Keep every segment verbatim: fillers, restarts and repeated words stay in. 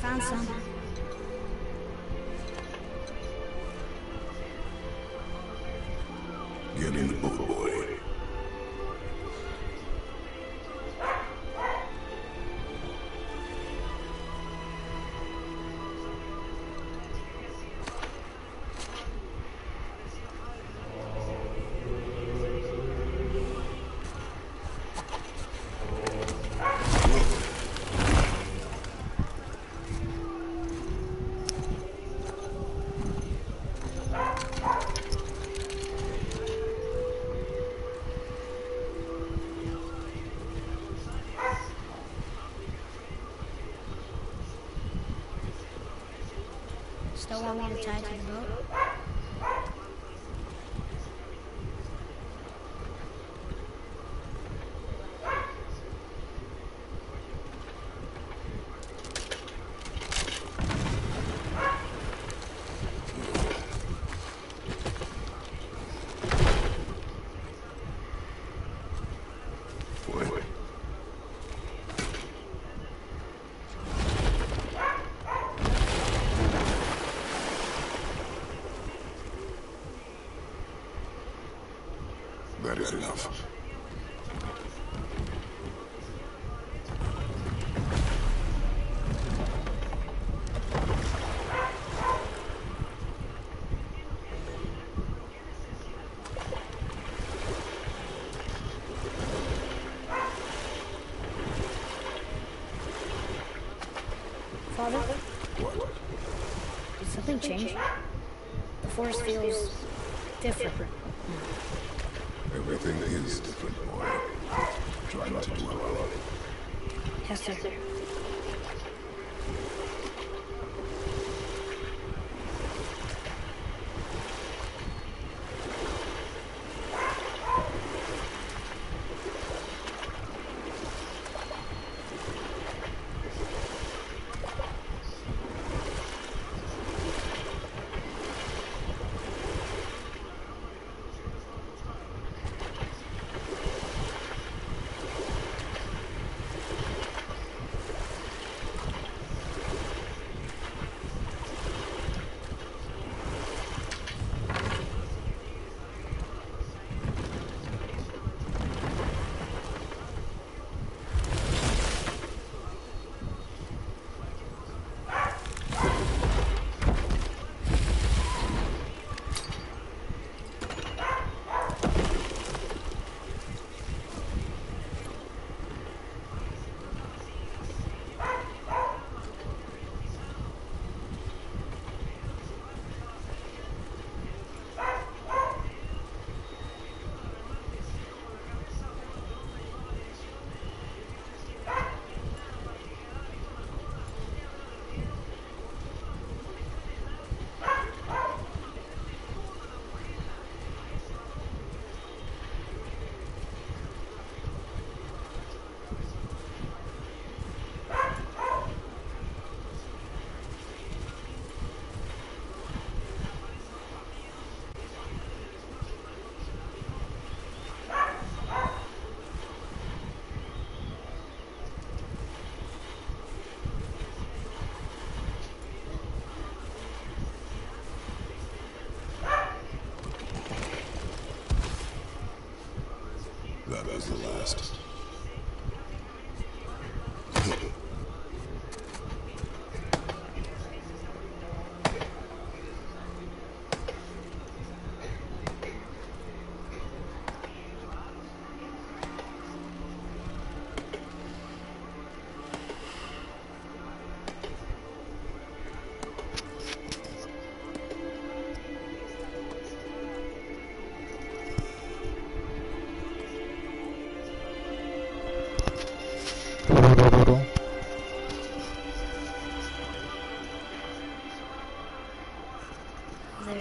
Found some. Get in the boat, boy. Don't want me to tie to the boat? That is enough. Father? What? Did something change? The force feels different. Everything is different, boy. Try not to dwell on it. Yes, sir. That was the last.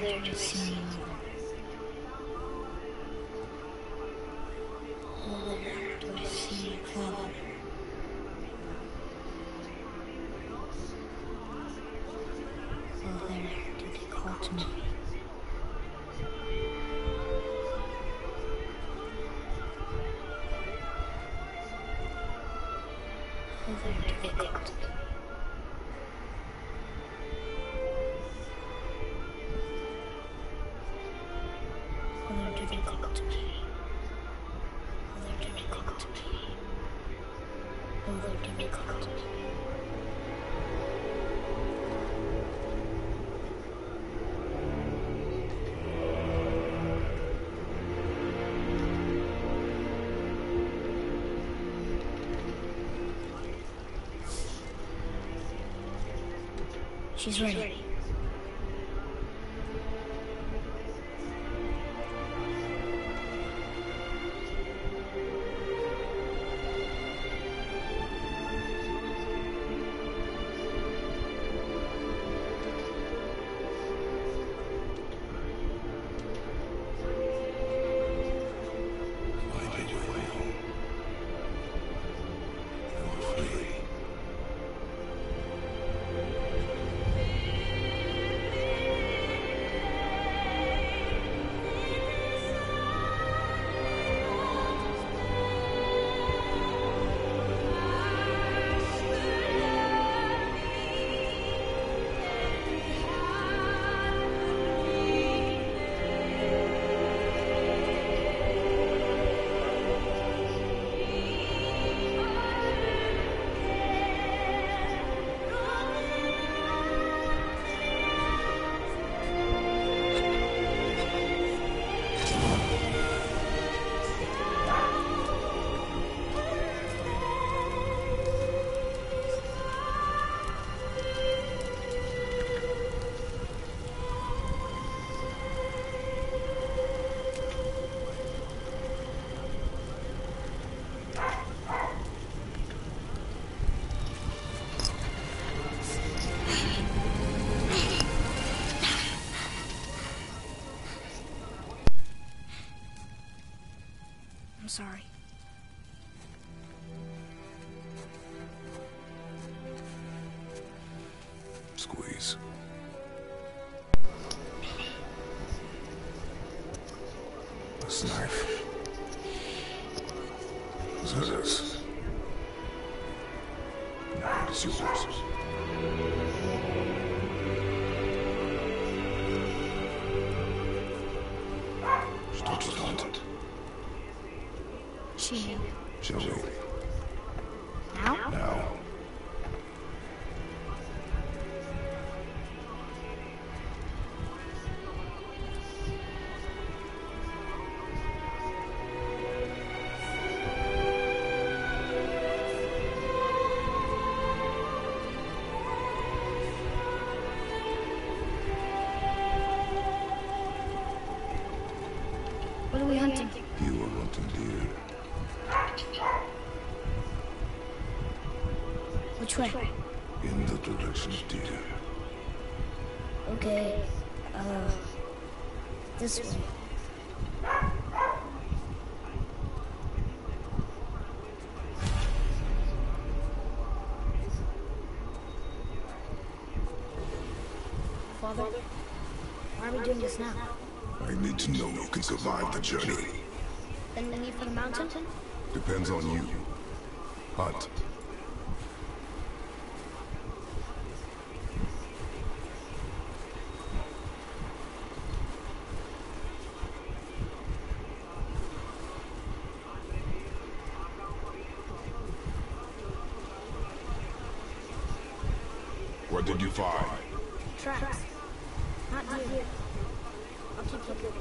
They're just saying left. Very left. She's ready. She's ready. Sorry. Squeeze. This knife. This is hers. Now it is yours. Stop it. She knew. Shall we? Now? Now. What are we hunting? You are hunting deer. Which way? In the direction of deer. Okay, uh, this way. Father, why are we doing this now? I need to know who can survive the journey. Then the need for the mountain? Depends on you. Hunt. What did you find? Tracks. Not deer. I'll keep looking.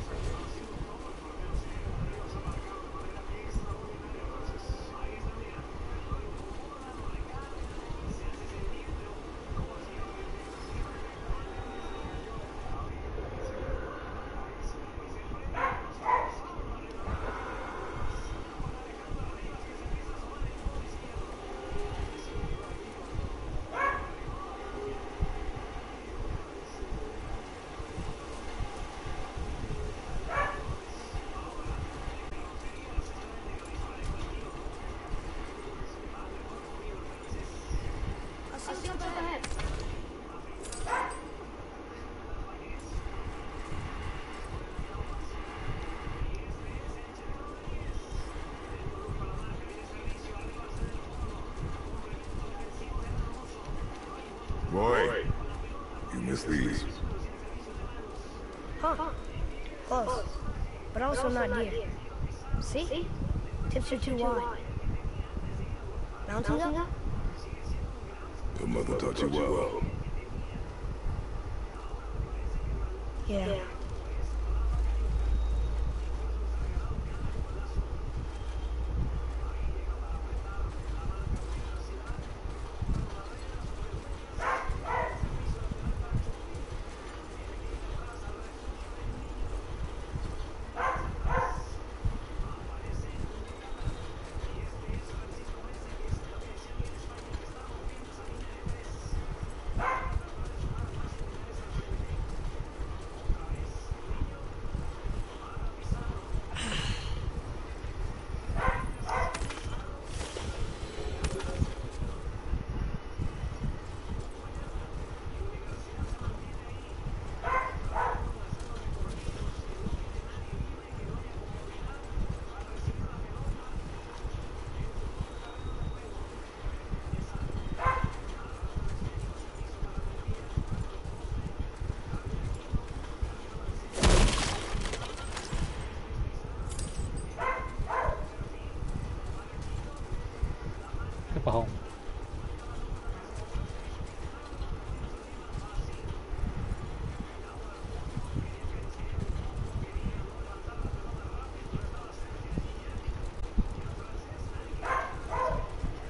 as these. Huh. Close. But also not near. See? Tips are too wide. Mounting up? Your mother taught you well. Yeah.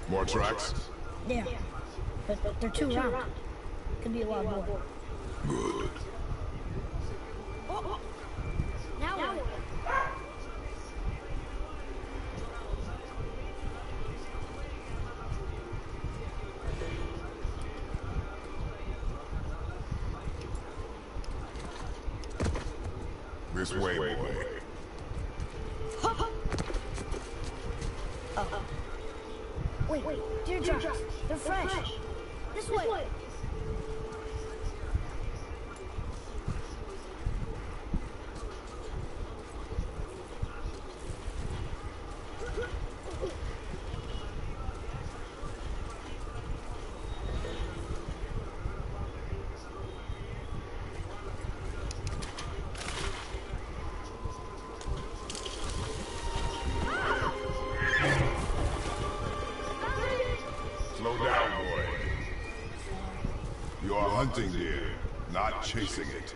More tracks? Yeah, but they're too round. Could be a lot more. Good. Oh, oh. Now, now we're This way, boy. Oh. Oh. Wait, wait, dear Josh, they're, they're fresh. fresh. This, this way. way. Hunting deer, not chasing it.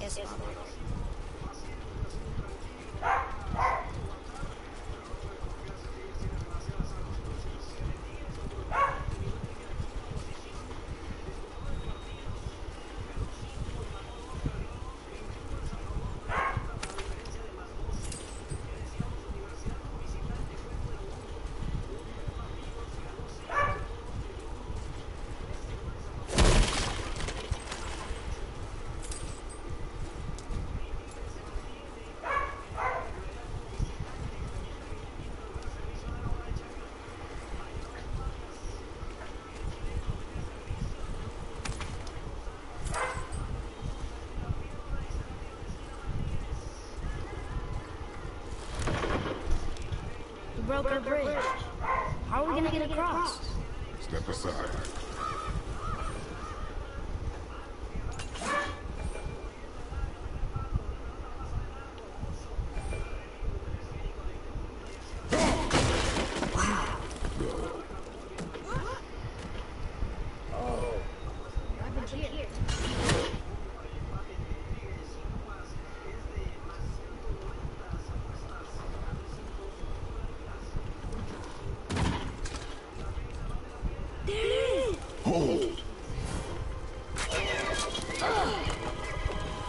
Yes, yes. Broke our bridge. How are we gonna get across? Step aside.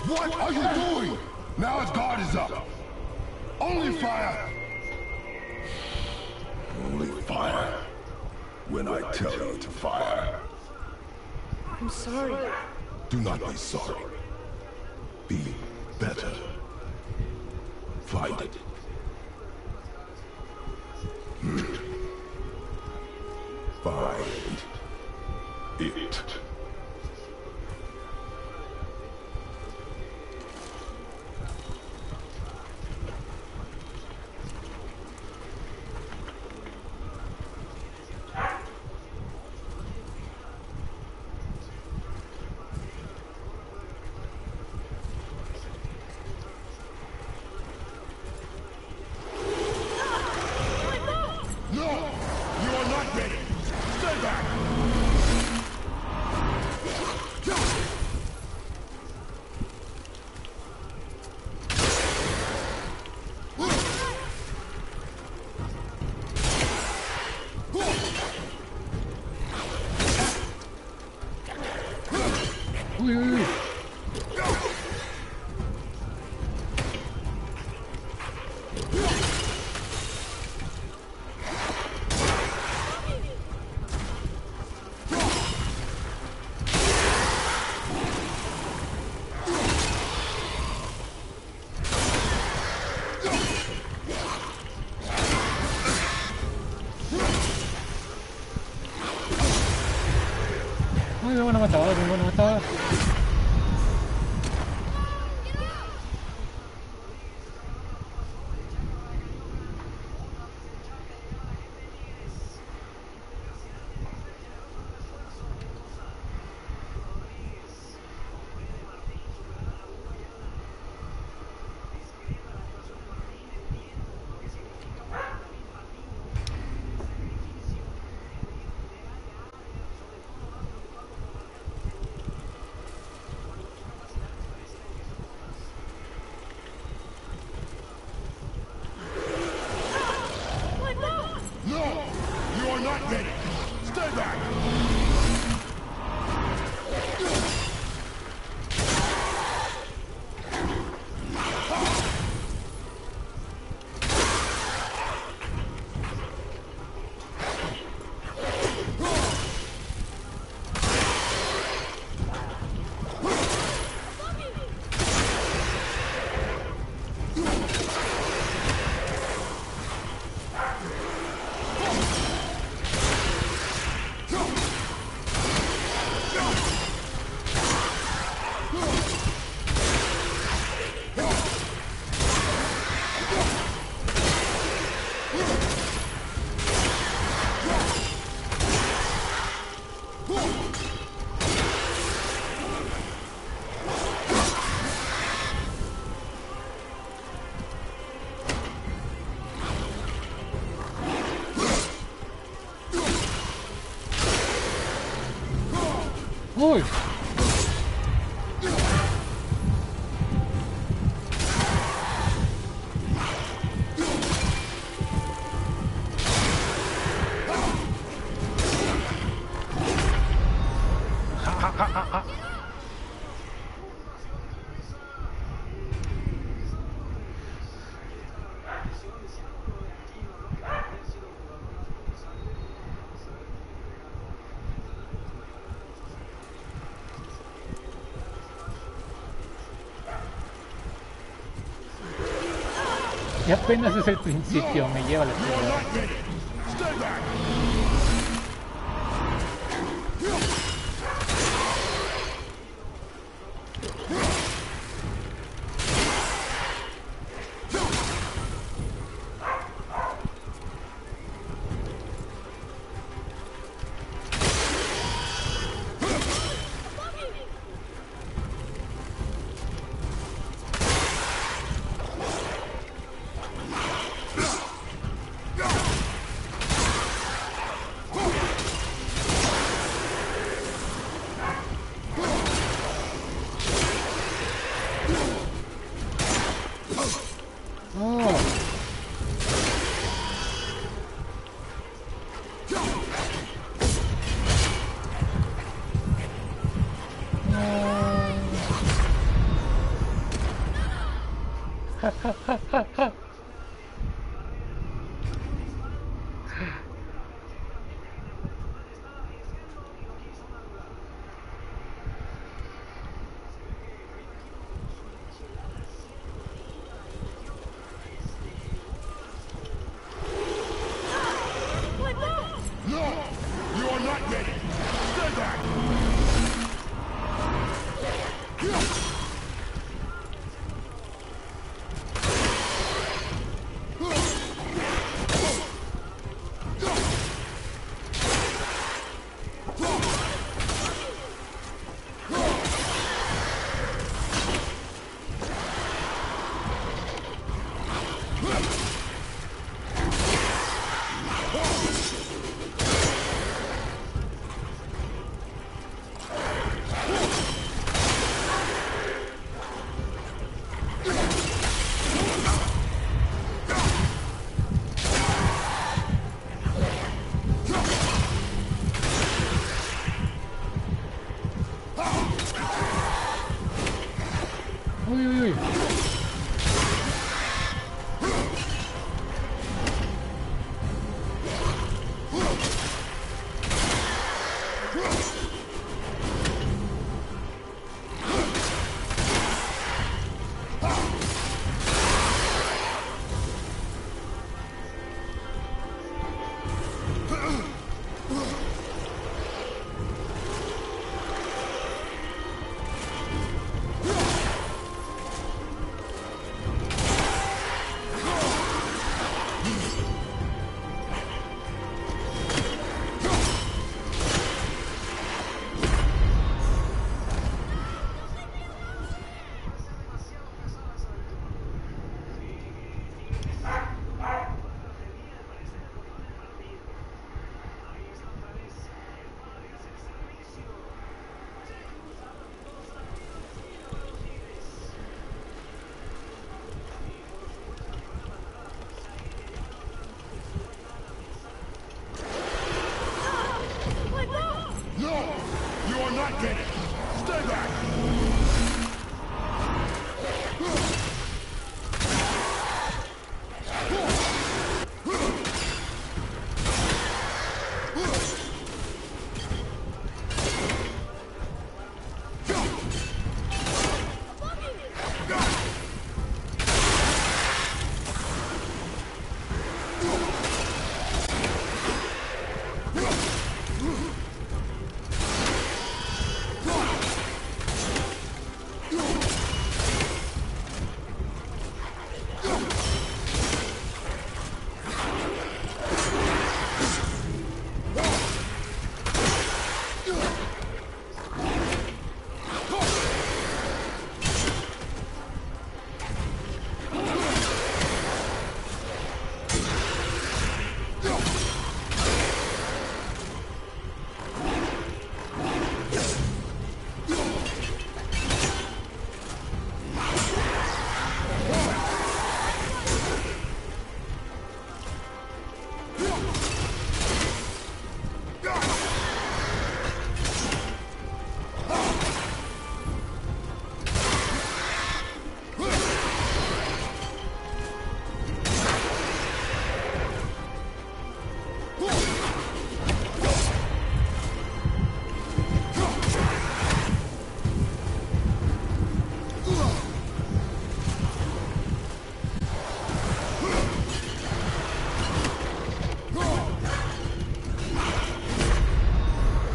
What are you doing? Now his guard is up. Only fire. Only fire. When I tell you to fire. I'm sorry. Do not be sorry. Be better. Find it. Find it. una buena matadora, una buena matadora. Uy. Y apenas es el principio, me lleva la ciudad. Uy, uy, uy.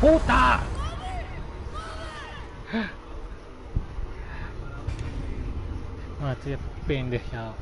puta! Ulan diye pendek ya.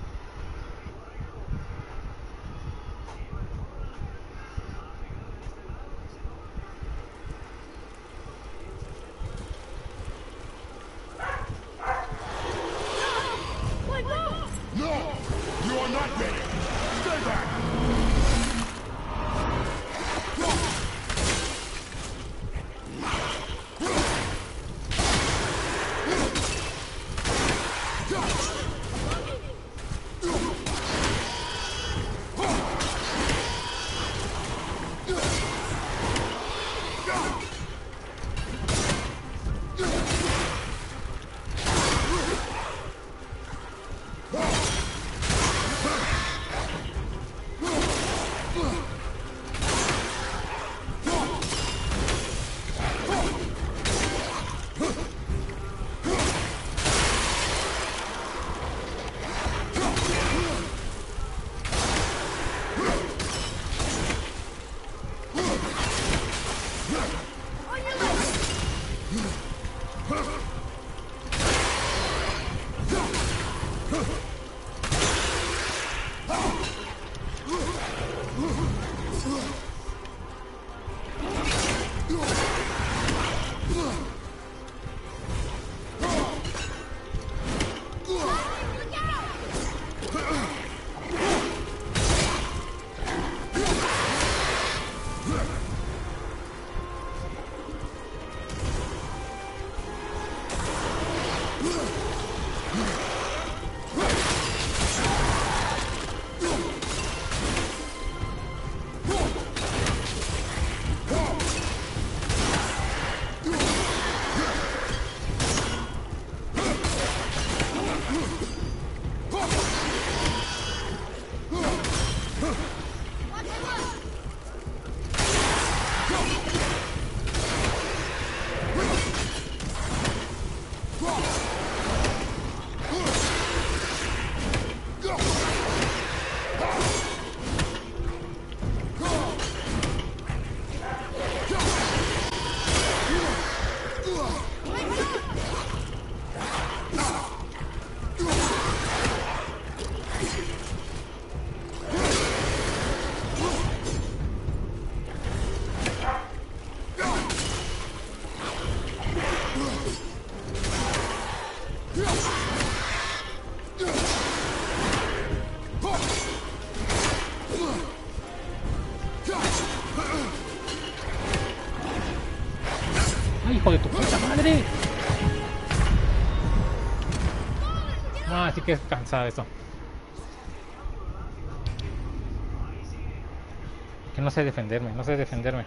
Hijo de tu puta madre. Ah, sí que es cansado eso. Que no sé defenderme, no sé defenderme.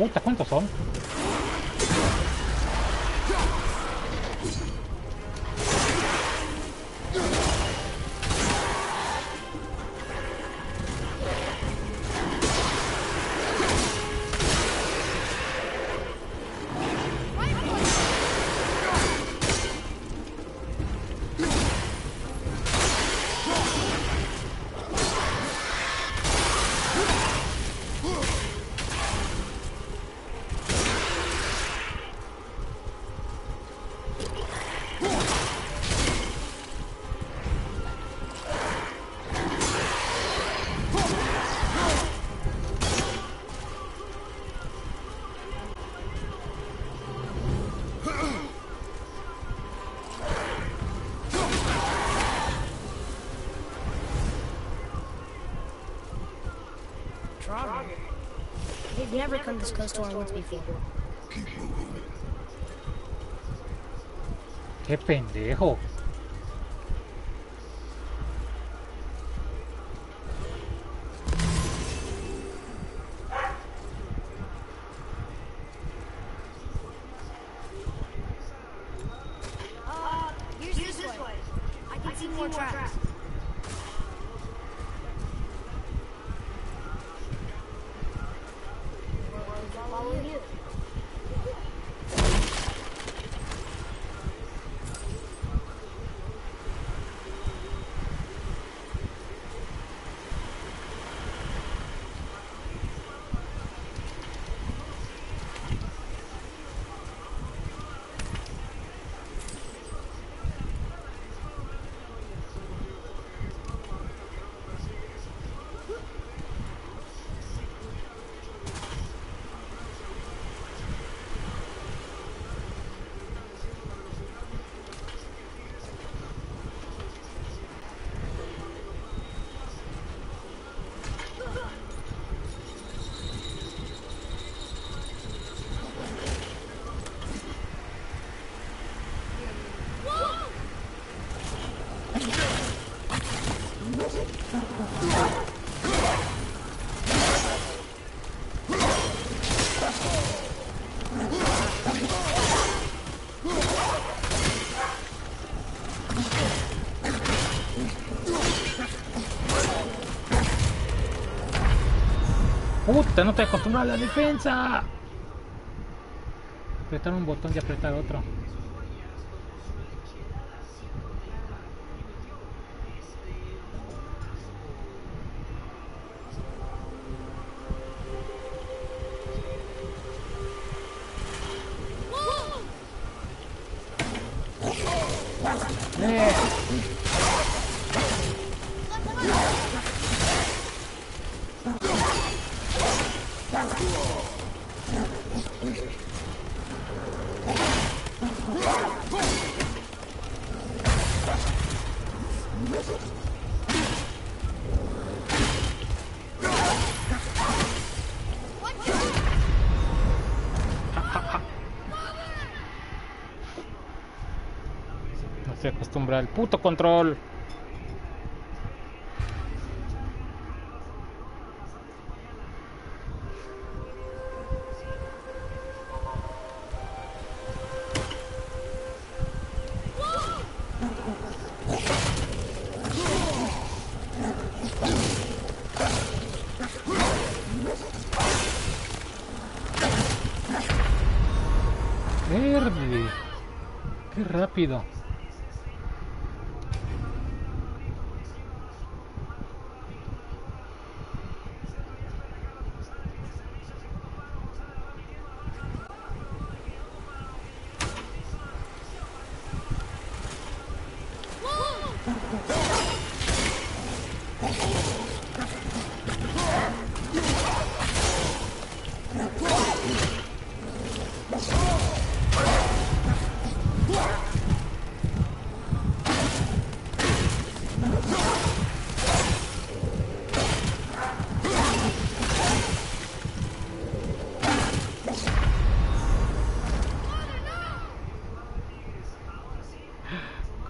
puta, ¿cuántos son? We've never come this close to our woods before. Keep moving. ¡Qué pendejo! Puta, no te acostumbras a la defensa. Apretar un botón y apretar otro. Al puto control. Verde, qué rápido.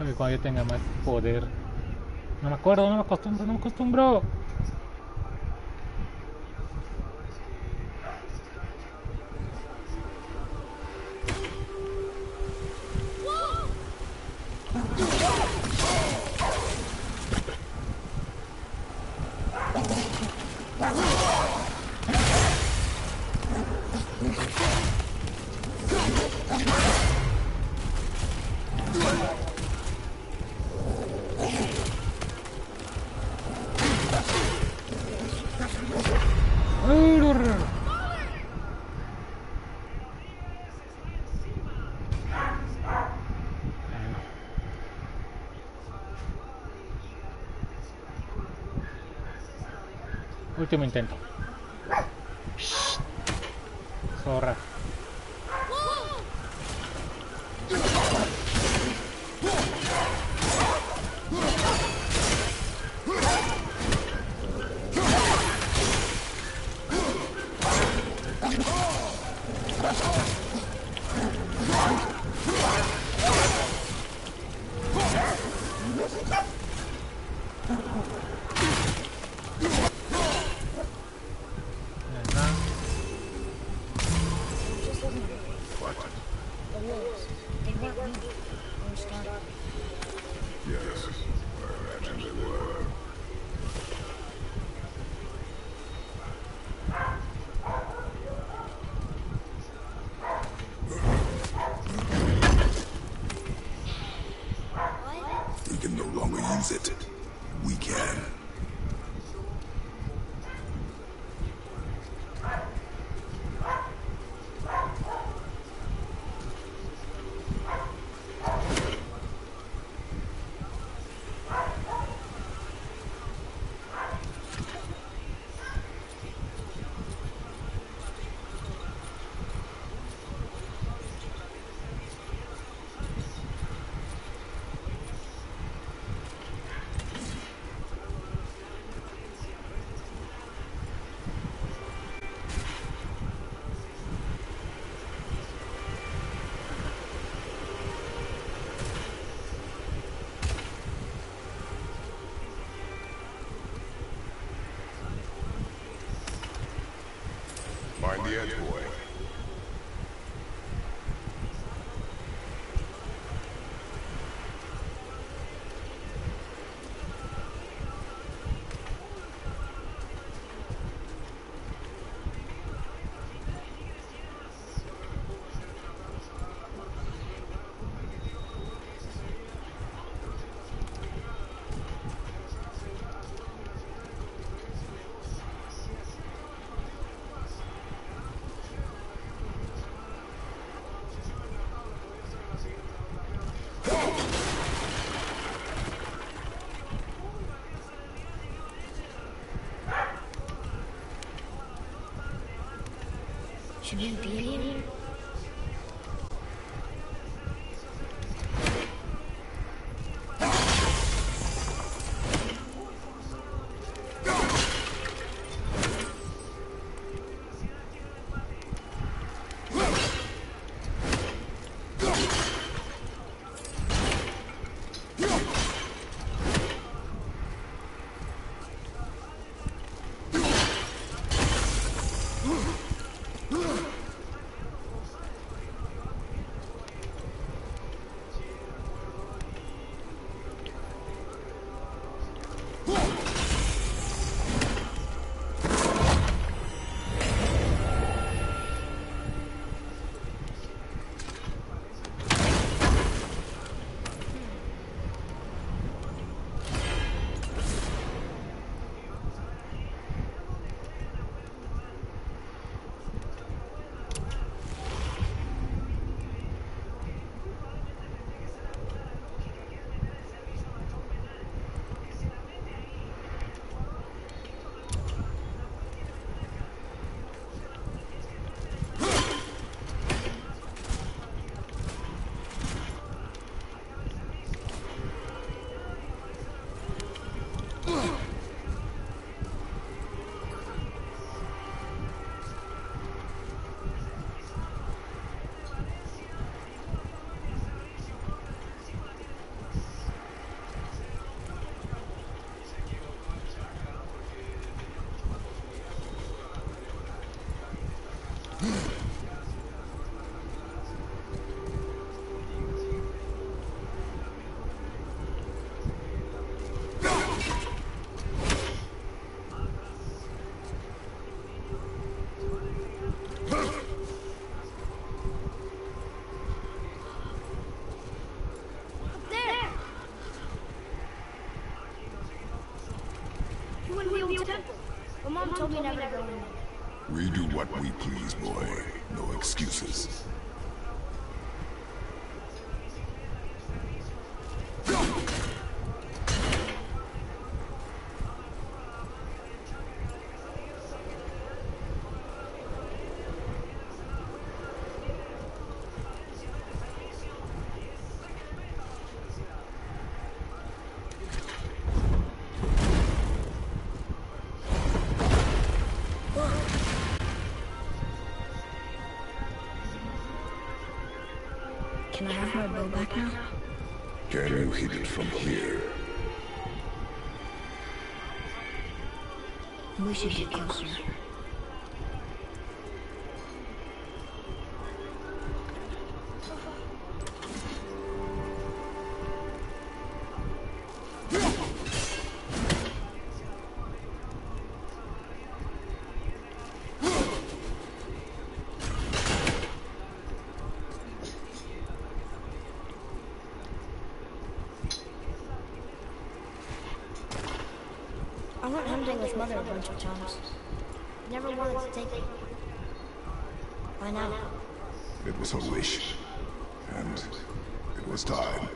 Cuando yo tenga más poder. No me acuerdo, no me acostumbro, no me acostumbro. Último intento. Zorra. It. We can. Find the edge, boy. Should you be in here? We do what we please, boy. No excuses. Can I have my bow back now? Can you hit it from here? We should get closer. I went hunting with Mother a bunch of times. Never wanted to take me. Why now? It was her wish. And it was time.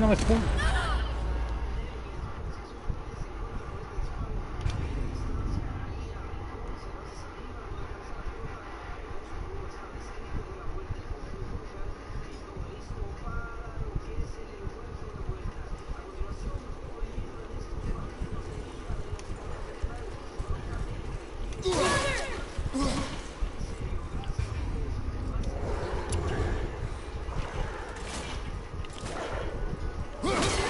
No me pongo. Look!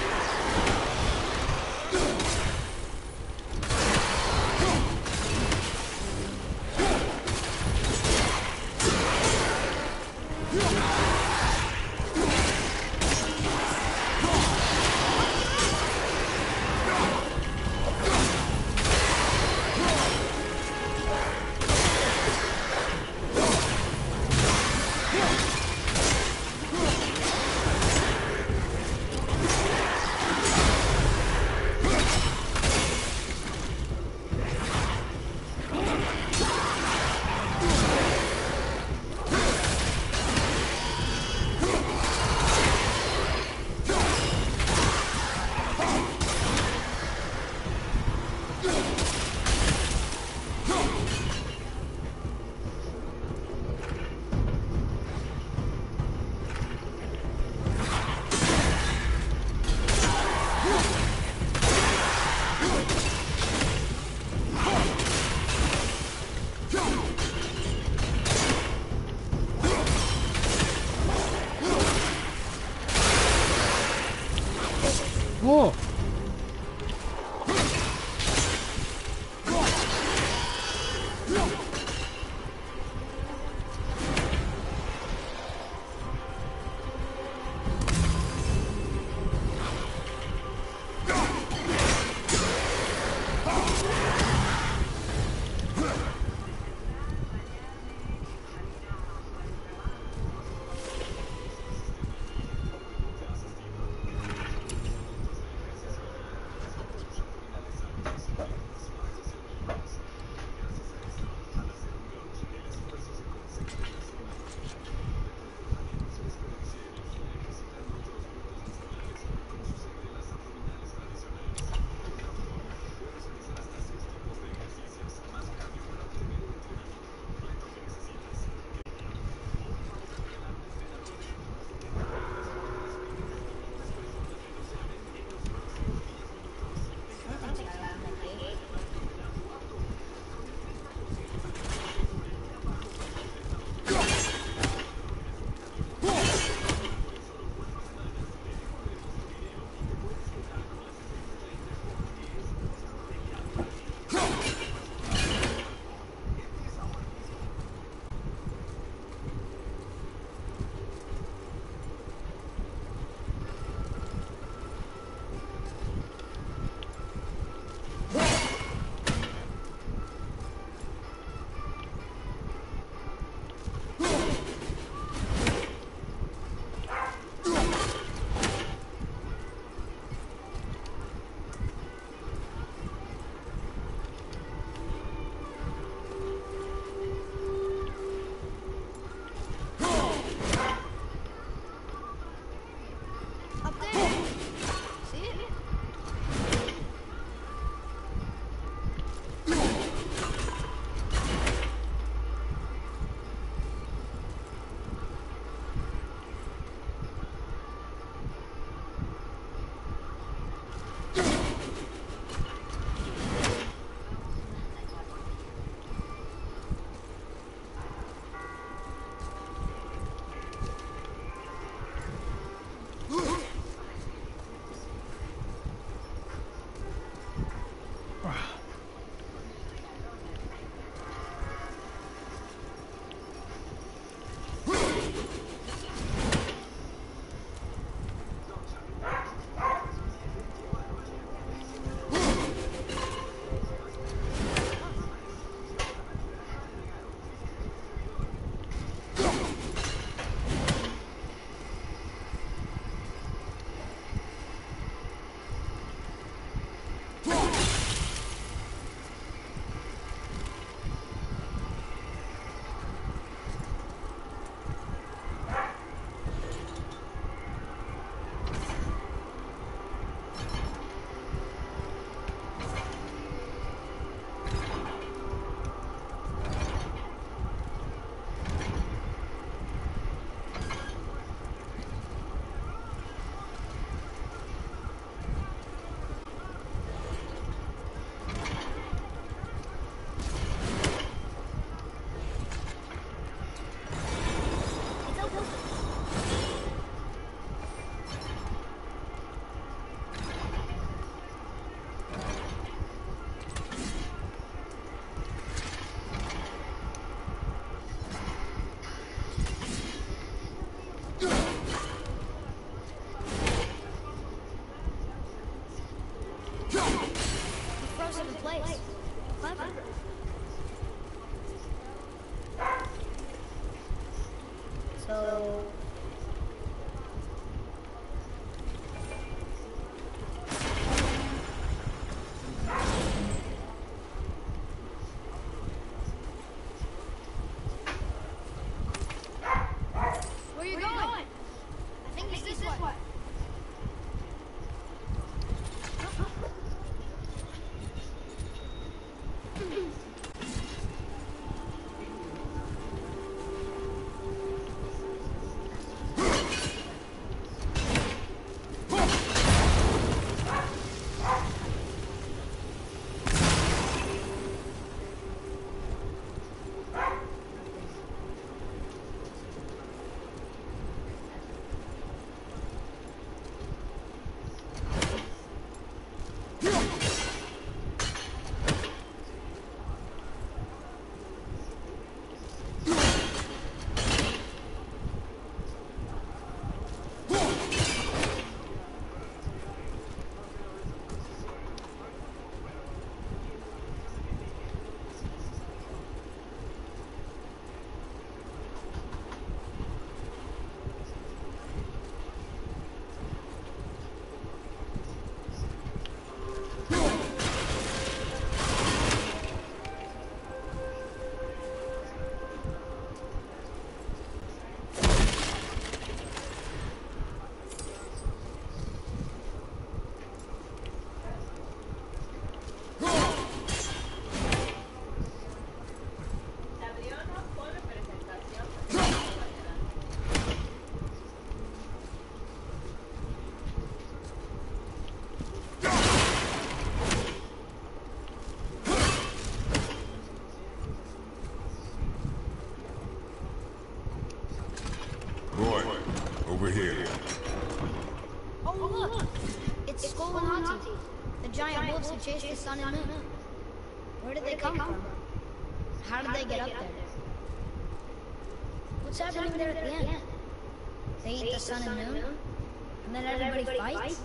chase the sun and moon. Where did they come from? How did they get up there? What's happening there at the end? They eat the sun and moon, and then everybody fights?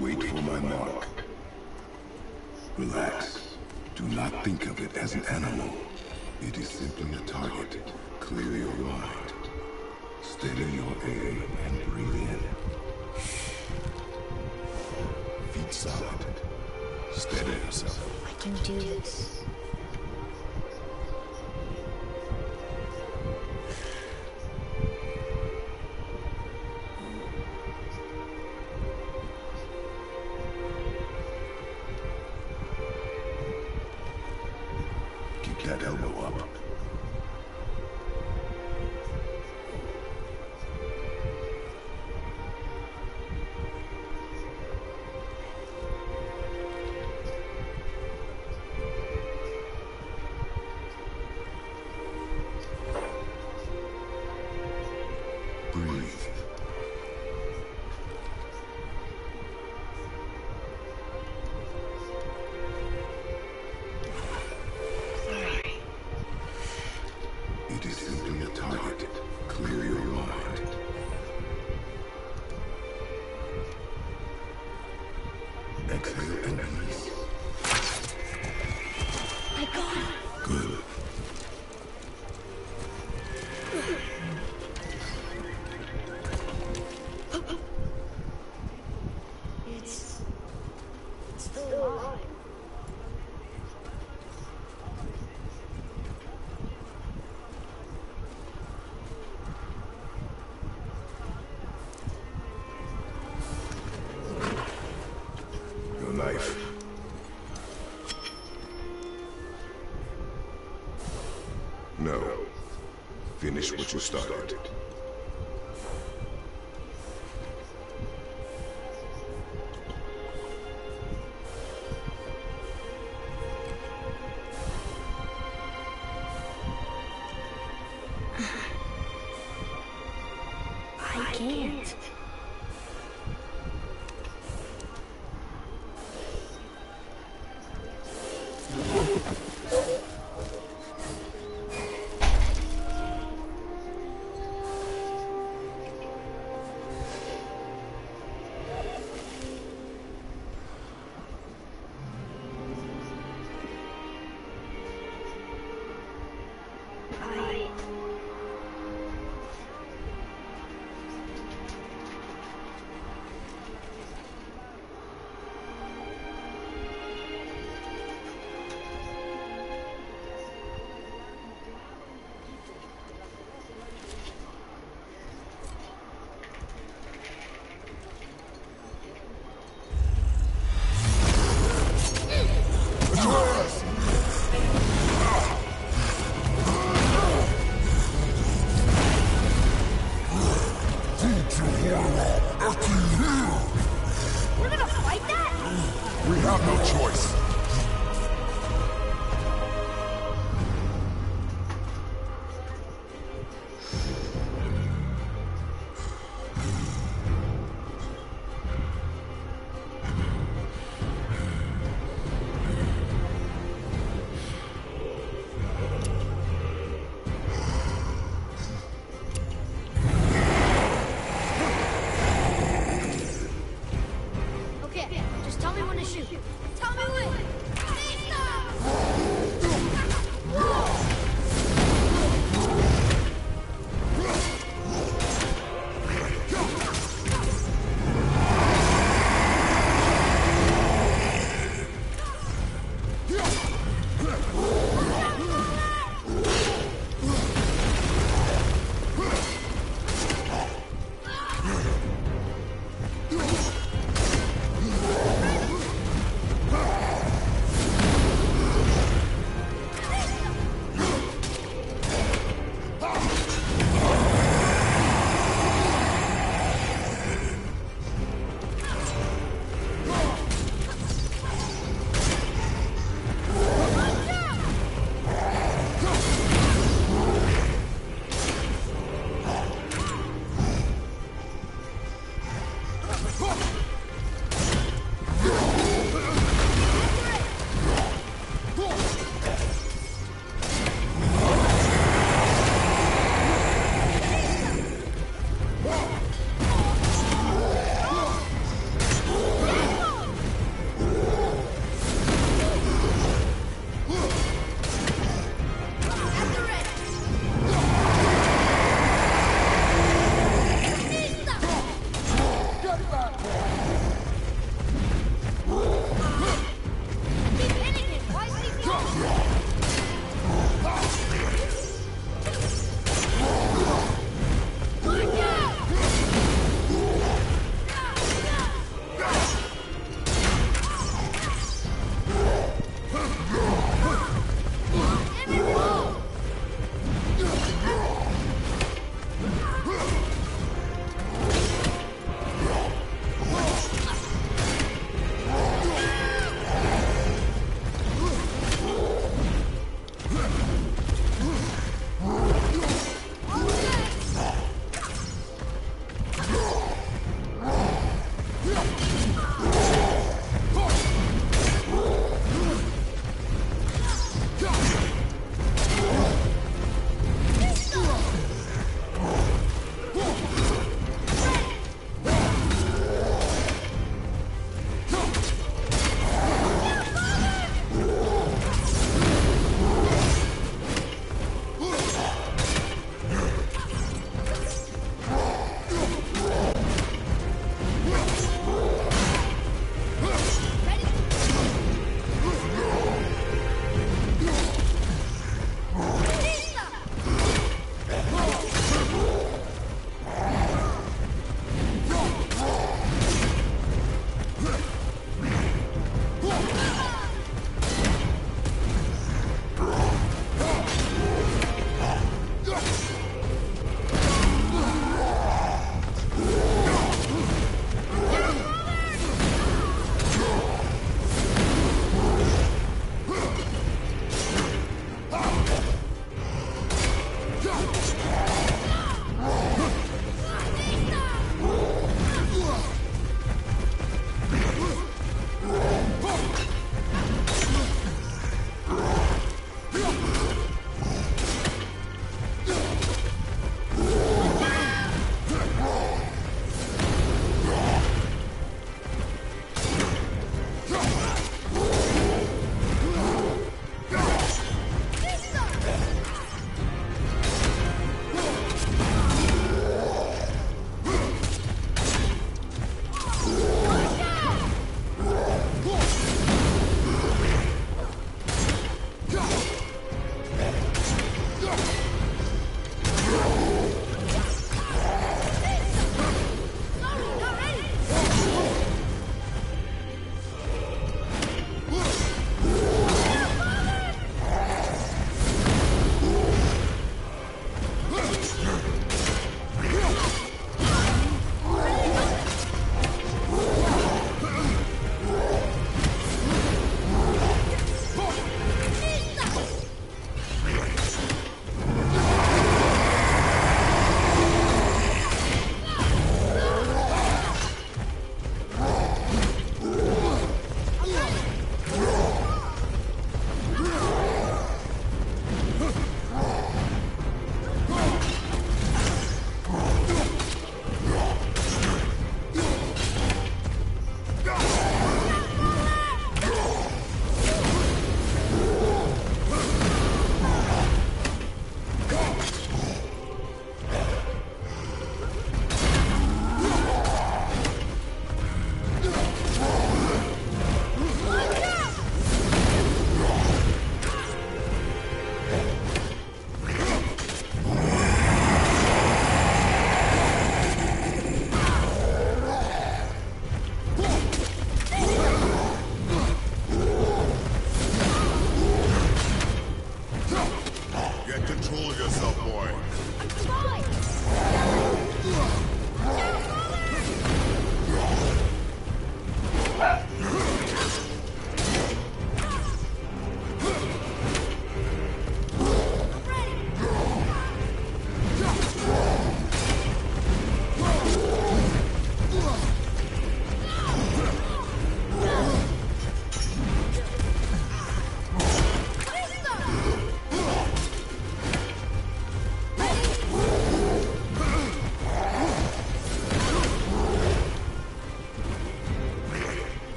Wait for my mark. Relax. Do not think of it as an animal. It is simply a target. Clear your mind. Steady your aim and breathe in. Feet solid. Steady yourself. I can do this. That elbow up. Breathe. Life. finish what you started. Back.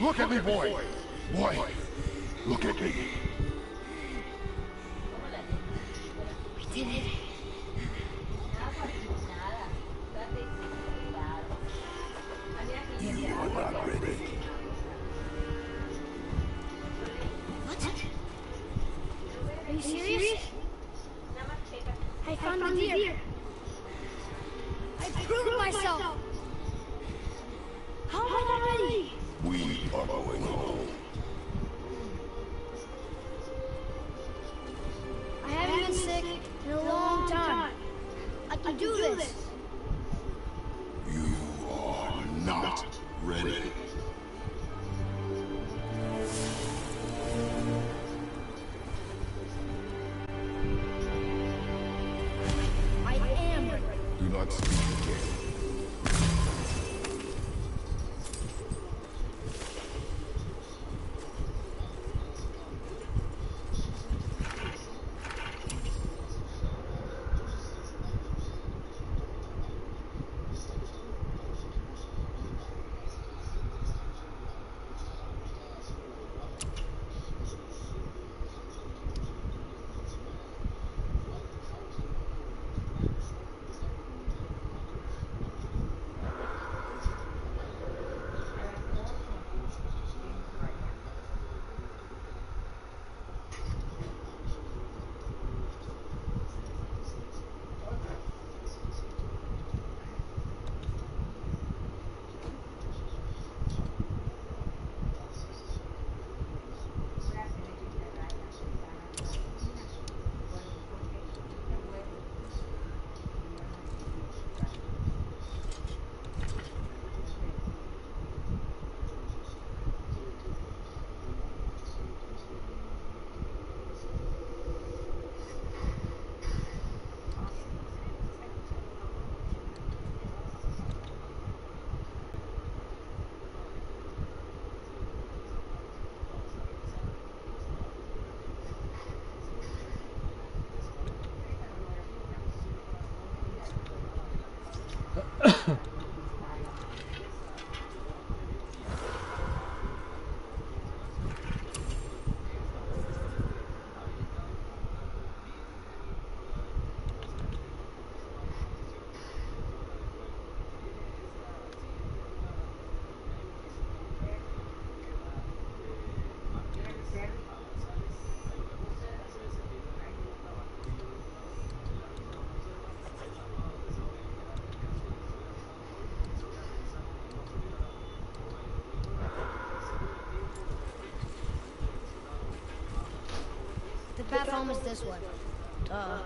Look at me, boy! Boy, look at me! We did it. You are not ready. What? Are you serious? I found a deer. I proved myself. How am I ready? We are going home. I haven't been sick in a long time. I can do this. You are not ready. I am ready. Do not speak again. The path home is this one. Duh.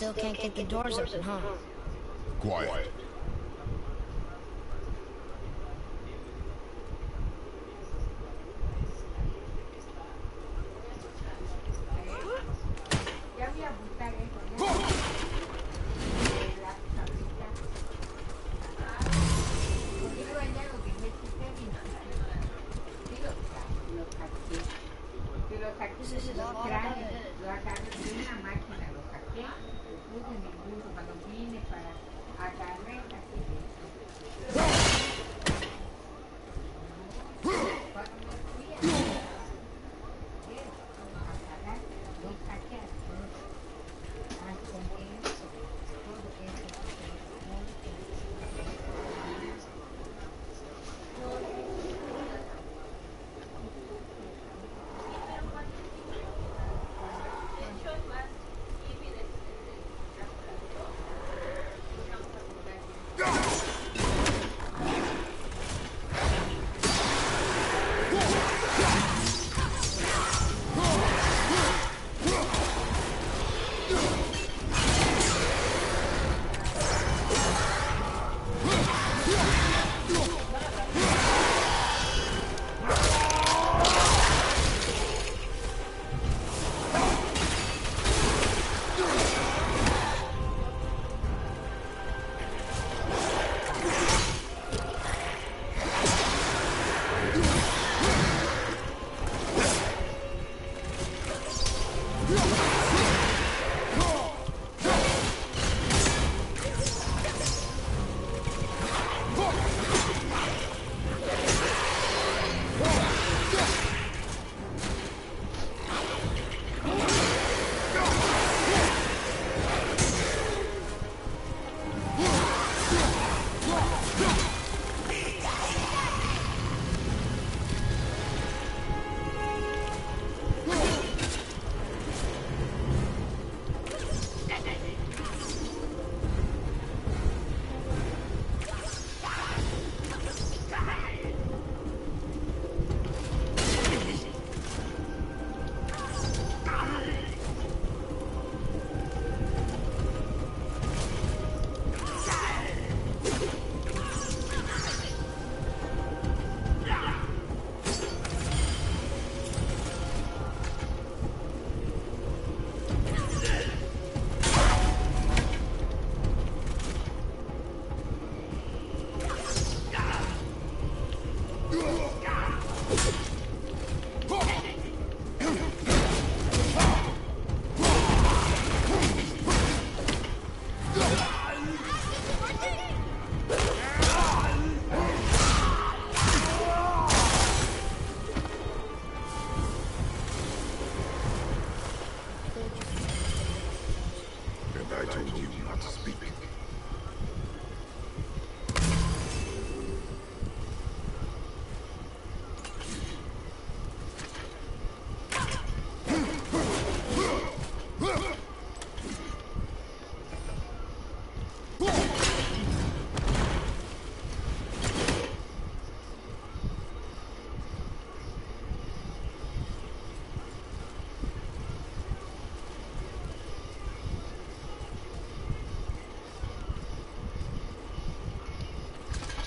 Still can't get the doors open, huh? Quiet.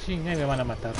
Sí, ahí me van a matar.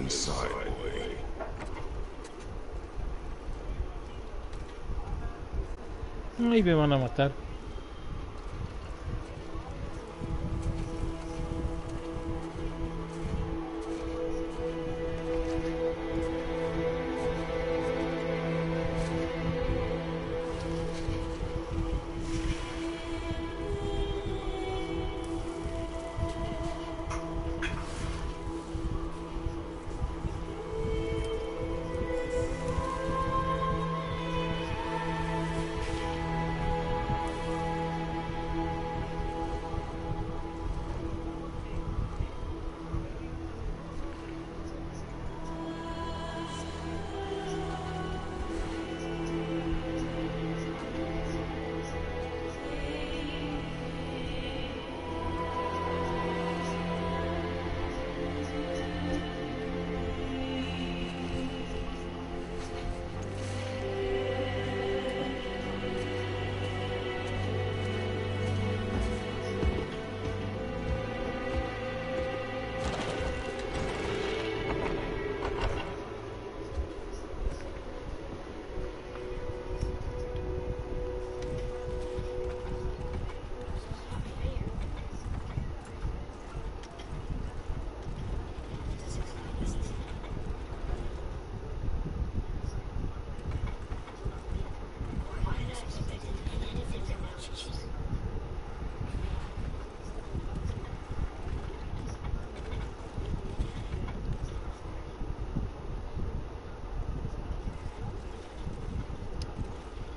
inside, boy. Ahí me van a matar.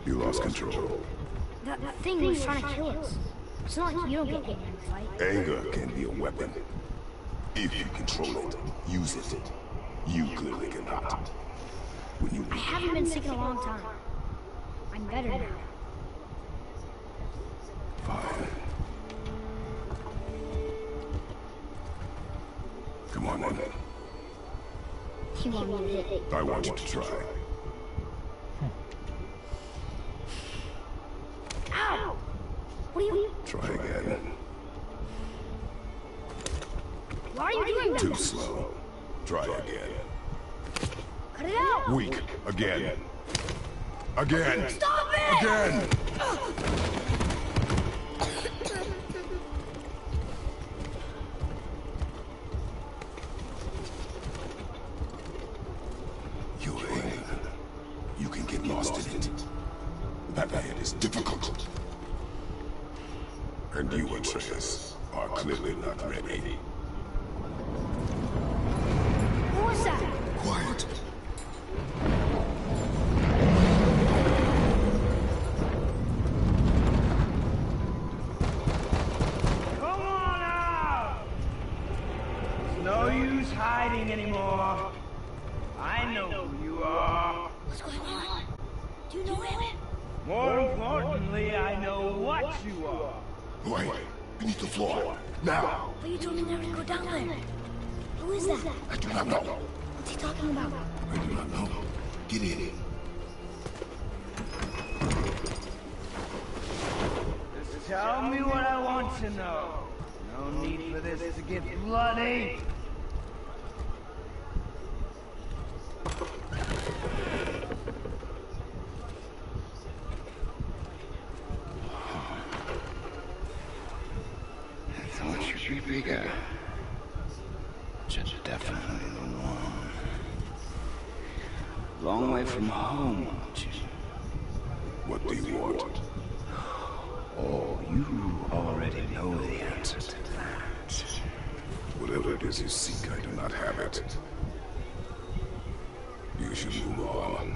You lost control. That, that thing was trying to kill us. It's not like you don't get in a fight. Anger can be a weapon. If you control it, use it. You clearly cannot. When you I haven't been sick in a long time. I'm better now. Fine. Come on, then. You want me to hit? I want you to try. Try again. Why are you doing that? Too slow. Try again. Cut it out. Weak. Again. Again. Stop it! Again! Your anger. You can get lost in it. That man is difficult. And you, Atreus, are clearly not ready. What was that? Quiet. Come on out! It's no use hiding anymore. I know who you are. What's going on? Do you know him? More importantly, I know what you are. Wait, beneath the floor. Now! But you told me never to go down there. Who is that? I do not know. What's he talking about? I do not know. Get in. Just tell me what I want to know. No need for this to get bloody. Bigger. Just definitely the one. Long way from home, aren't you? What do you want? Oh, you already know the answer to that. Whatever it is you seek, I do not have it. You should move on.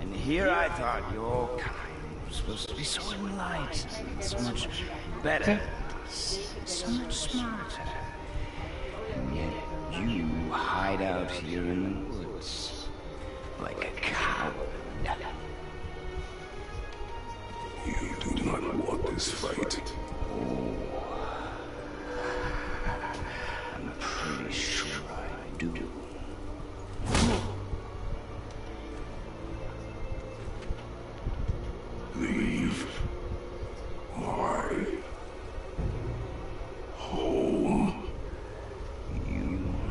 And here I thought your kind was supposed to be so enlightened and so much better. So much smarter. And yet you hide out here in the woods like a coward. You do not want this fight. Oh. I'm pretty sure I do. Leave. Why? Home. You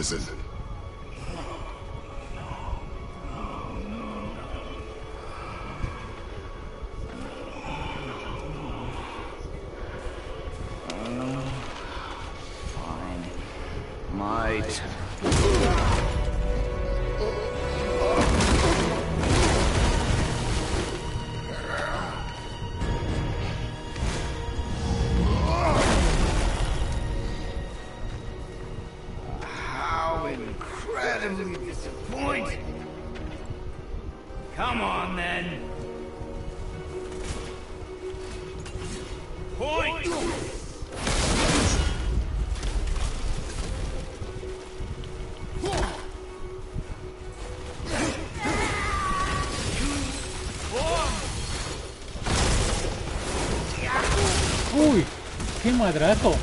Listen. Uy, qué madrazo.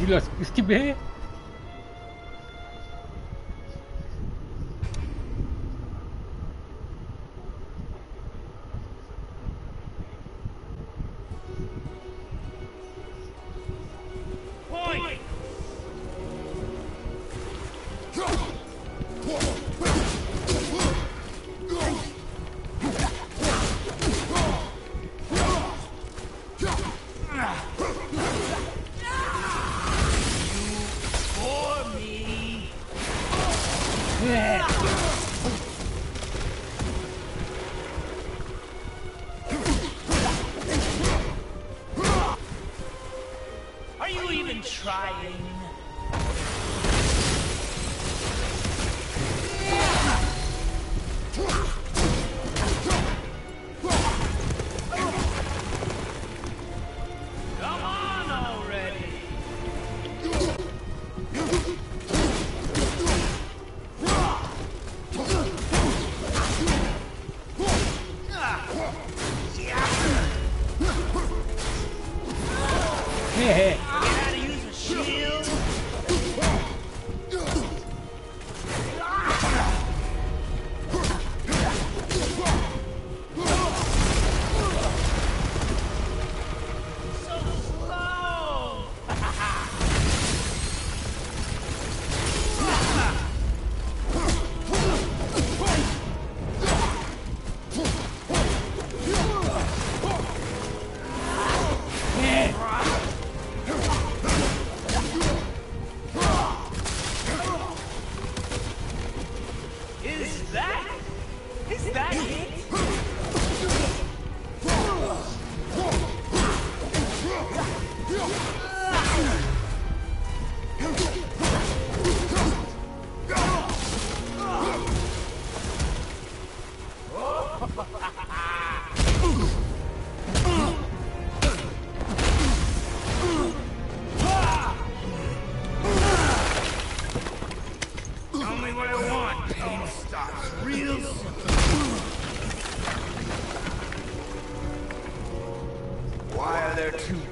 Y los esquivé.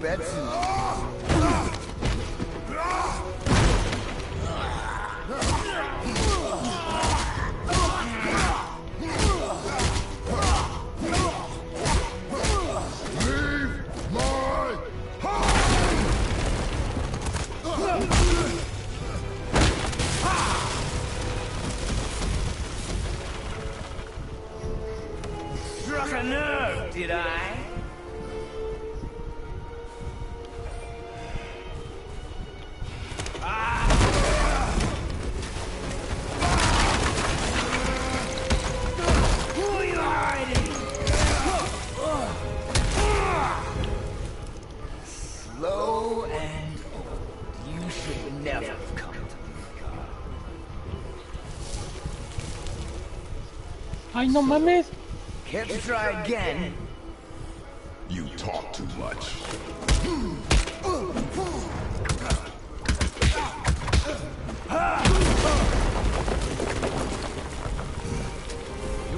Betsy. Not enough, did I? Ay, no mames. Let's try again. You talk too much. You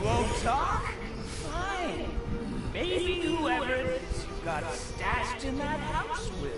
won't talk? Fine. Maybe whoever it is got stashed in that house with.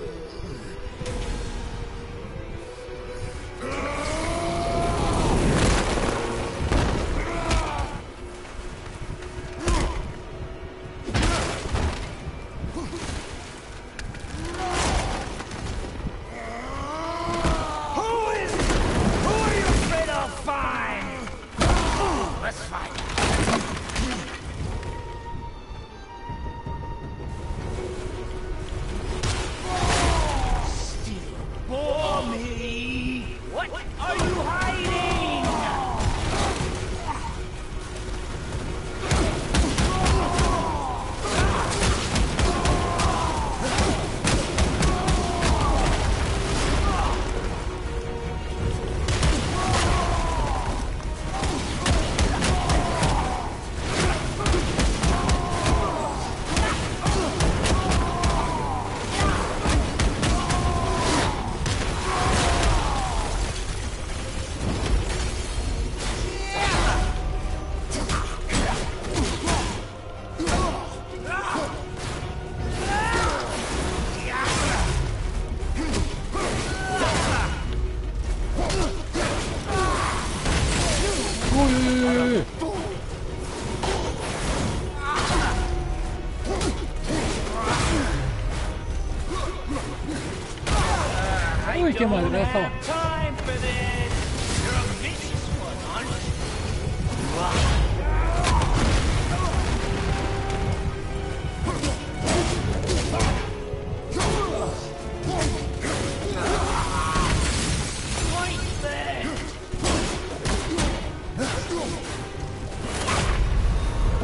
Qué madrazo.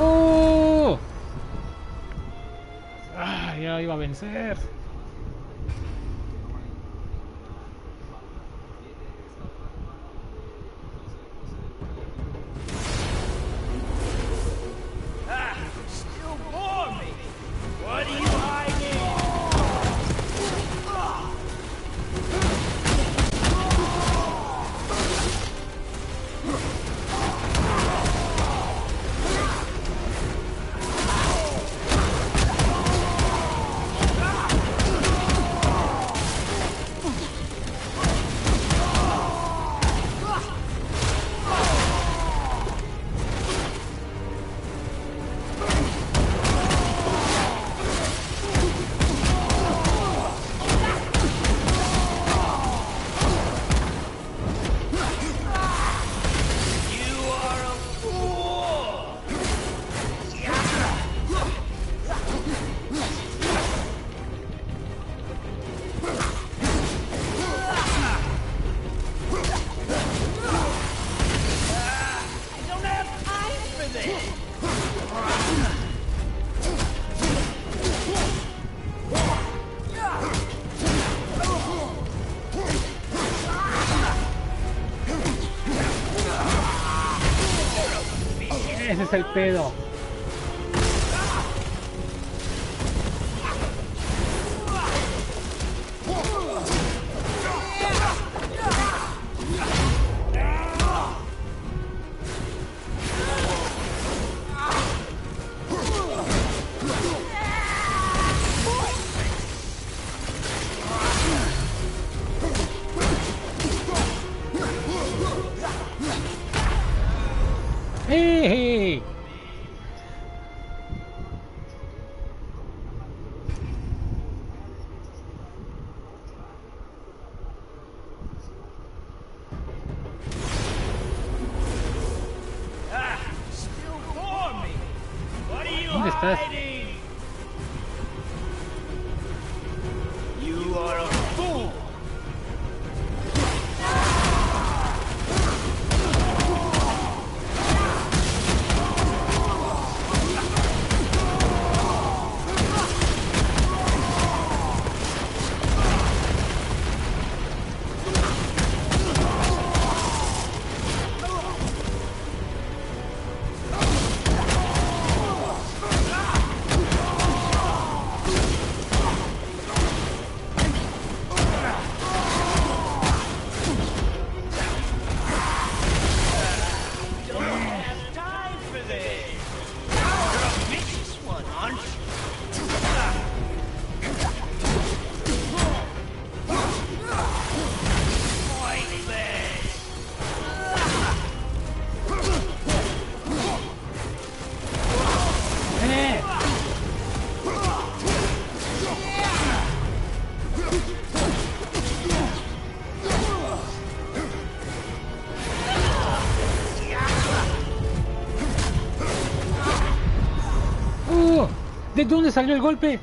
Oh. Ah, ya iba a vencer. Ese es el pedo. riding. You are a fool. ¿De dónde salió el golpe?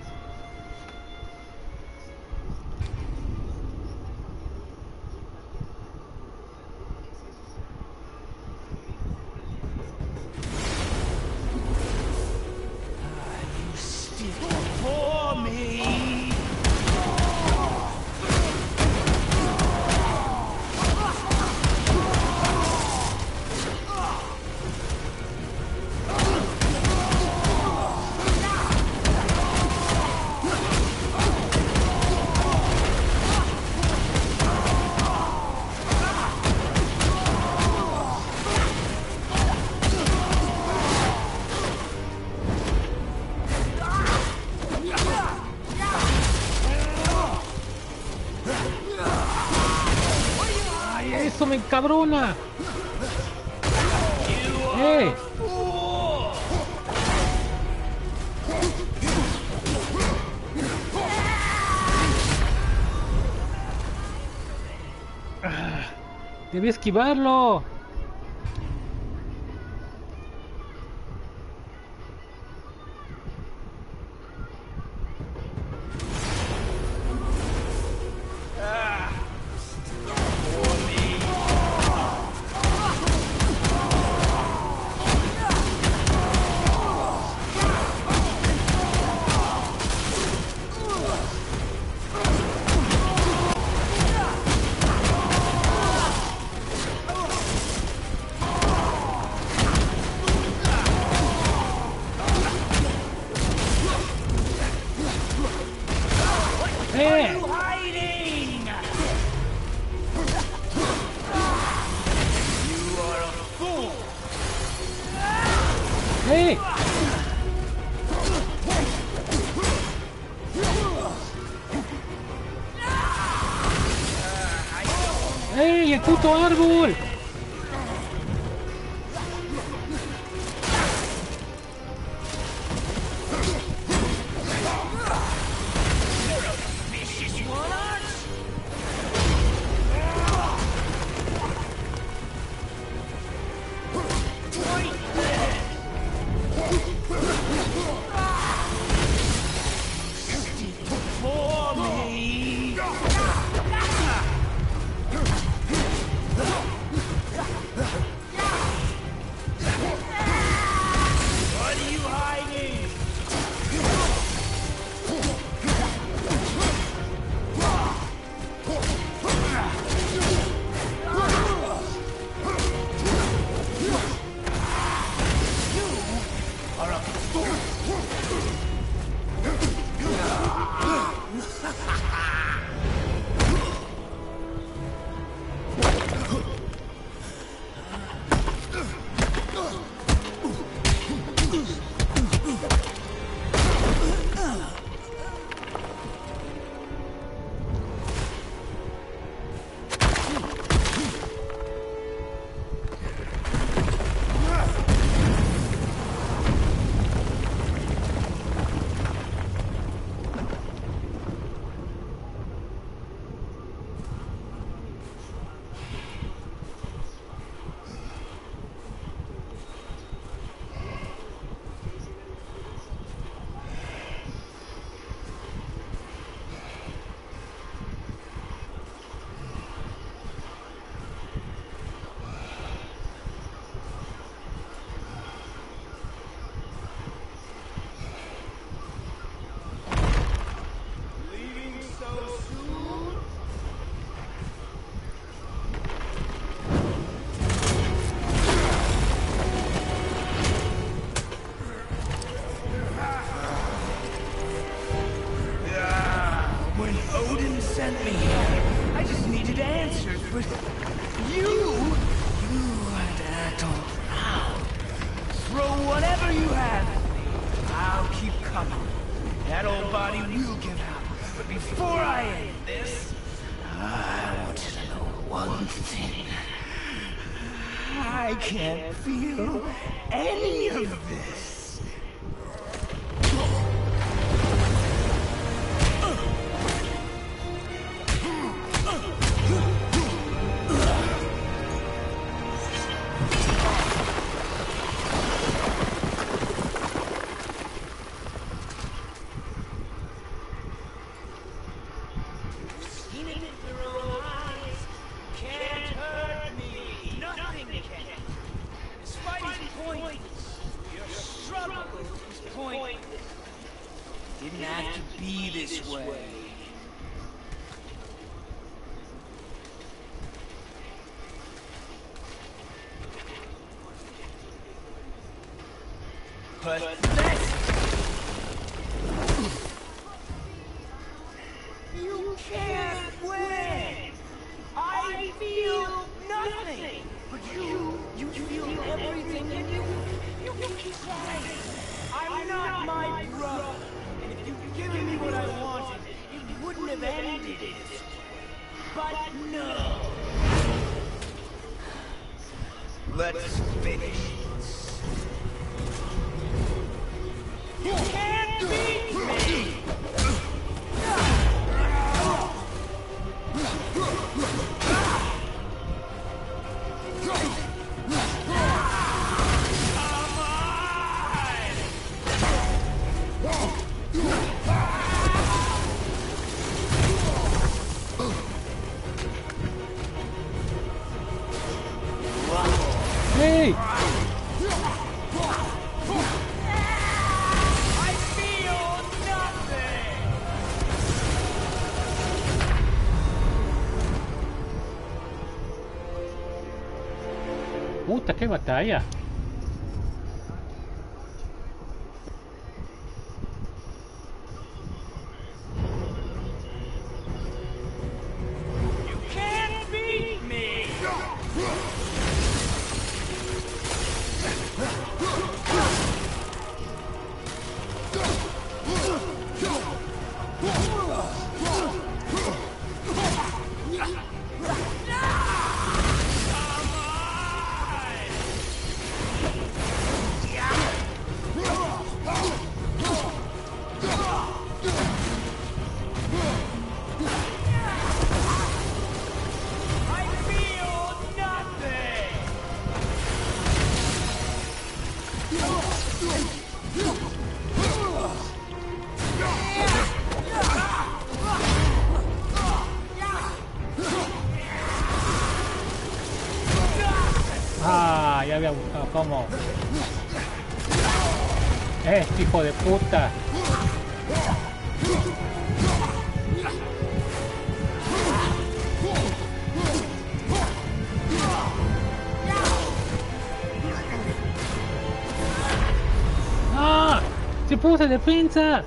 ¡Eso me encabrona! ¡Eh! Ah, ¡debí esquivarlo! ¡Eh! ¡Ey, el puto árbol! I can't feel any of this. Che battaglia! Como eh, hijo de puta. ¡Ah! ¡Se puso de defensa!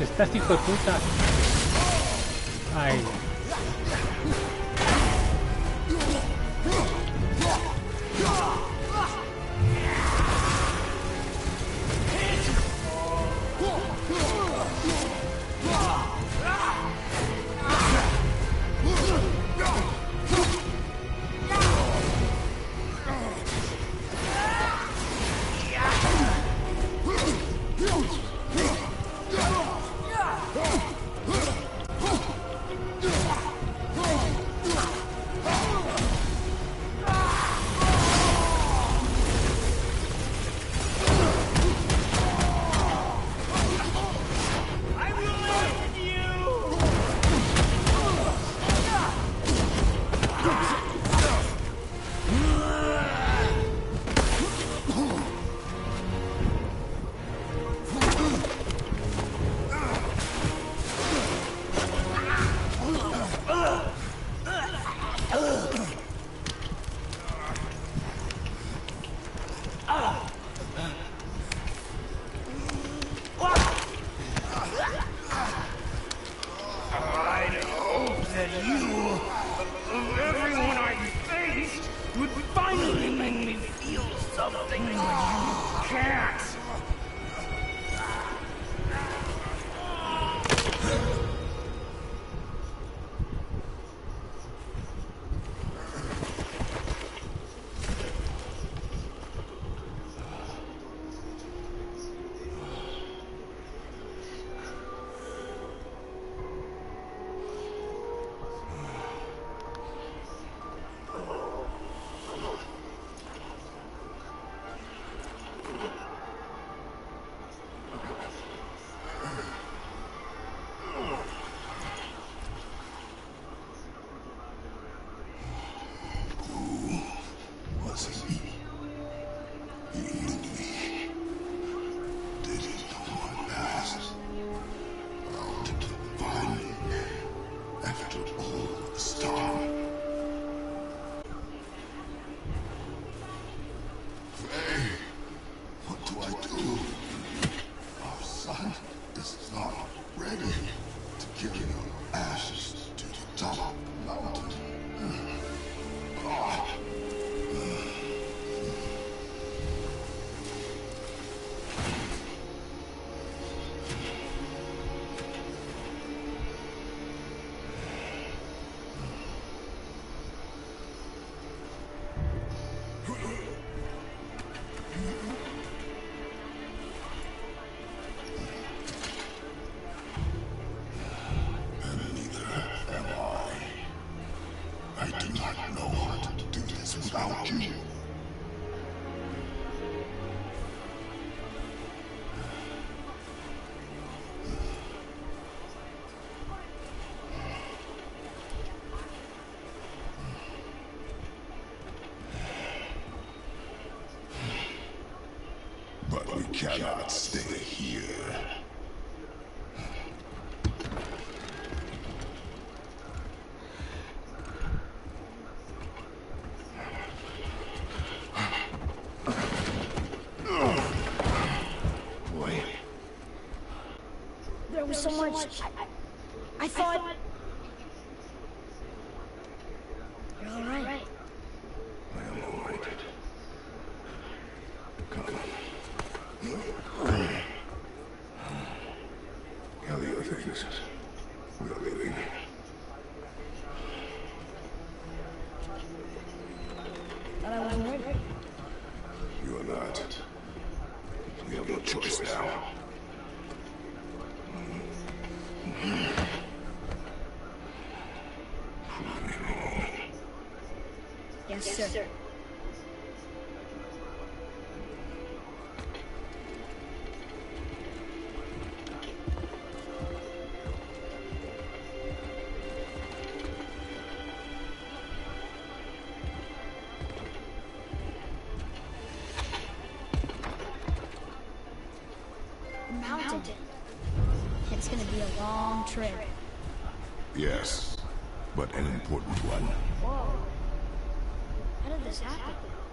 Estás hijo de puta. Ay. No! without you. But we cannot stay here. So much. I, I, I thought. I thought... Yes, sir. Yes, sir. Mountain. It's gonna be a long trip. Yes, but an important one. Whoa. How did this happen?